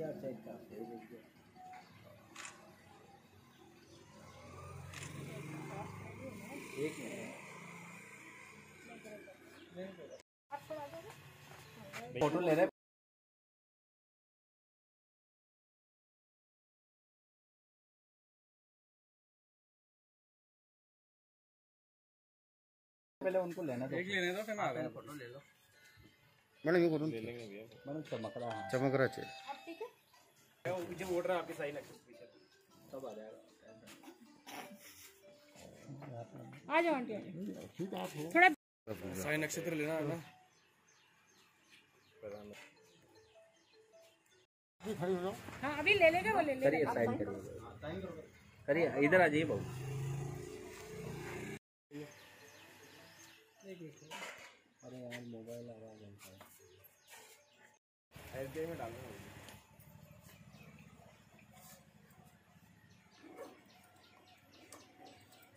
दिया, चेक कर दे दीजिए। एक मिनट फोटो ले रहे। पहले उनको लेना दो, लेने दो, फिर फोटो ले लो। मैडम ये फोटो ले लेंगे भैया। मैडम चमक रहा चाहिए। आप ठीक है, मुझे वोट रहा आपके साइन नक्षत्र सब आ जाएगा। आ जाओ आंटी, ठीक आप हो थोड़ा साइन नक्षत्र लेना है ना। प्रधानमंत्री खड़ी हो जाओ। हां अभी ले लेंगे, वो ले लेंगे। करिए साइन करिए, करिए इधर आ जाइए बाबू। अरे यार मोबाइल आ रहा है, एसबीआई में डाल दो।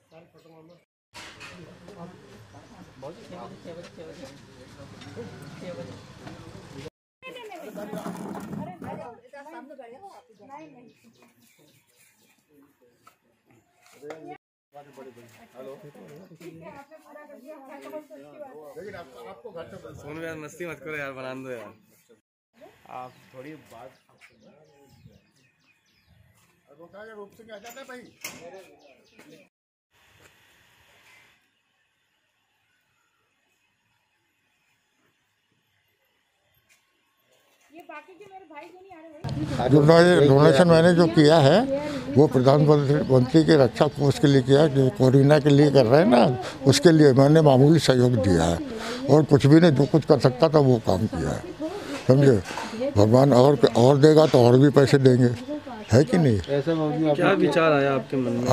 सर फोटो मामा बहुत ही सेवा। हेलो, लेकिन आपको घर से फोन में मस्ती मत करो यार, बना दो यार आप थोड़ी बात। रूप से क्या चाहते हैं भाई? ये बाकी के मेरे भाई क्यों नहीं आ रहे? डोनेशन मैंने जो किया है वो प्रधानमंत्री की रक्षा कोष के लिए किया है, जो कोरोना के लिए कर रहे हैं ना, उसके लिए मैंने मामूली सहयोग दिया है। और कुछ भी नहीं, जो कुछ कर सकता था वो काम किया है, समझे। भगवान और देगा तो और भी पैसे देंगे, है कि नहीं? ऐसा क्या विचार आया आपके मन में?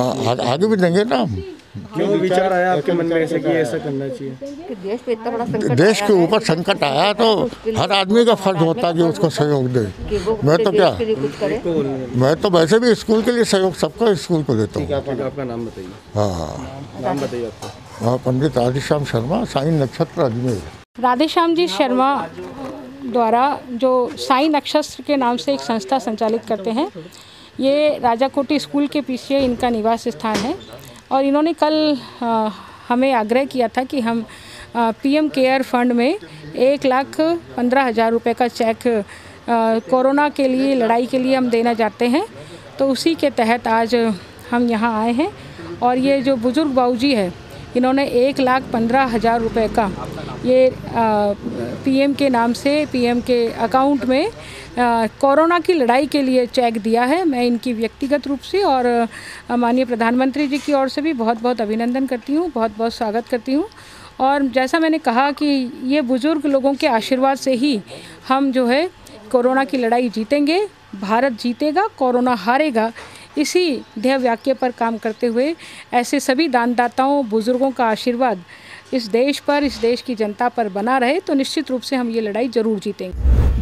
आगे भी देंगे ना। क्यों विचार आया आपके मन में ऐसे कि ऐसा करना चाहिए? कि देश पे इतना बड़ा संकट, देश के ऊपर संकट आया तो हर आदमी का फर्ज होता है कि उसको सहयोग दे। मैं तो क्या, मैं तो वैसे भी स्कूल के लिए सहयोग सबका स्कूल को देता हूँ। आपका नाम बताइए। हाँ नाम बताइए आपका। हाँ पंडित राधेश्याम शर्मा, साईं नक्षत्र अजमेर। राधेश्याम जी शर्मा द्वारा जो साईं नक्षत्र के नाम से एक संस्था संचालित करते हैं, ये राजाकोटी स्कूल के पीछे इनका निवास स्थान है। और इन्होंने कल हमें आग्रह किया था कि हम पीएम केयर फंड में 1,15,000 रुपये का चेक कोरोना के लिए लड़ाई के लिए हम देना चाहते हैं। तो उसी के तहत आज हम यहाँ आए हैं। और ये जो बुज़ुर्ग बाबूजी है, इन्होंने 1,15,000 रुपये का ये पीएम के नाम से पीएम के अकाउंट में कोरोना की लड़ाई के लिए चेक दिया है। मैं इनकी व्यक्तिगत रूप से और माननीय प्रधानमंत्री जी की ओर से भी बहुत बहुत अभिनंदन करती हूँ, बहुत बहुत स्वागत करती हूँ। और जैसा मैंने कहा कि ये बुज़ुर्ग लोगों के आशीर्वाद से ही हम जो है कोरोना की लड़ाई जीतेंगे, भारत जीतेगा, कोरोना हारेगा। इसी ध्येय वाक्य पर काम करते हुए ऐसे सभी दानदाताओं, बुज़ुर्गों का आशीर्वाद इस देश पर, इस देश की जनता पर बना रहे तो निश्चित रूप से हम ये लड़ाई ज़रूर जीतेंगे।